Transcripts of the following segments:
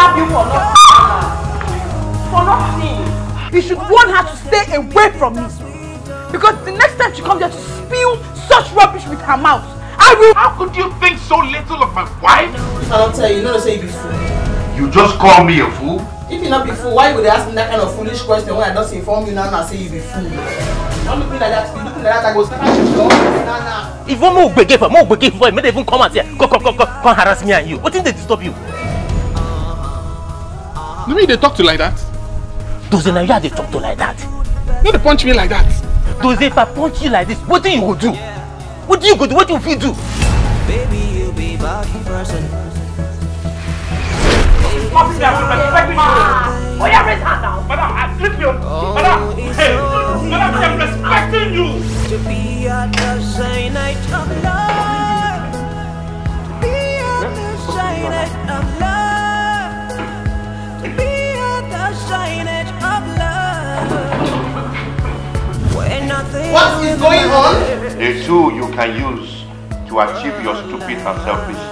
slap you for not seeing. You should want her to stay away from me. Because the next time she comes here to spew such rubbish with her mouth, I will. How could you think so little of my wife? I'll tell you, you're not saying before. You just call me a fool? If you're not a fool, why would they ask me that kind of foolish question when I just inform you now and I say you be fool? Don't look like that, you look like that, I go snap at you. Nah. If one more beggar, you may even come and say, come harass me and you. What did they disturb you? You mean they talk to you like that? Does it like they talk to you like that? No, they punch me like that. Does if I punch you like this, what do you go do? What do you go do? What do you do? Baby, you'll be back in person. Oh, yeah, raise her now. Madam, I trip you. Madam, hey, madam, I'm respecting you. To be at the shine of love. To be at the shine of love. To be at the shine of love. What is going on? The tool you can use to achieve your stupid and selfish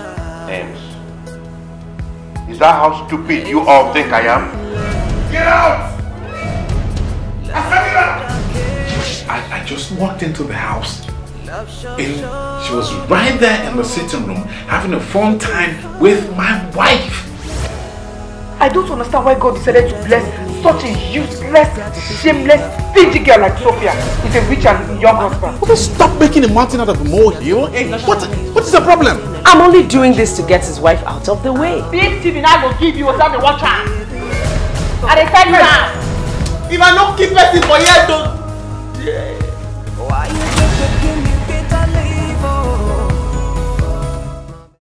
aims. Is that how stupid you all think I am? Get out! I said it out! I just walked into the house and she was right there in the sitting room having a fun time with my wife. I don't understand why God decided to bless such a useless, shameless, stingy girl like Sophia with a rich and young husband. Will you stop making a mountain out of a molehill? Hey, what is the problem? I'm only doing this to get his wife out of the way. Big Steve, I will give you without the watcher. And they tell you, if I don't keep person for you, don't.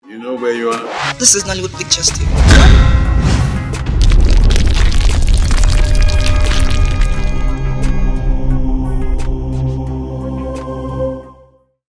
You know where you are? This is Nollywood picture, Steve.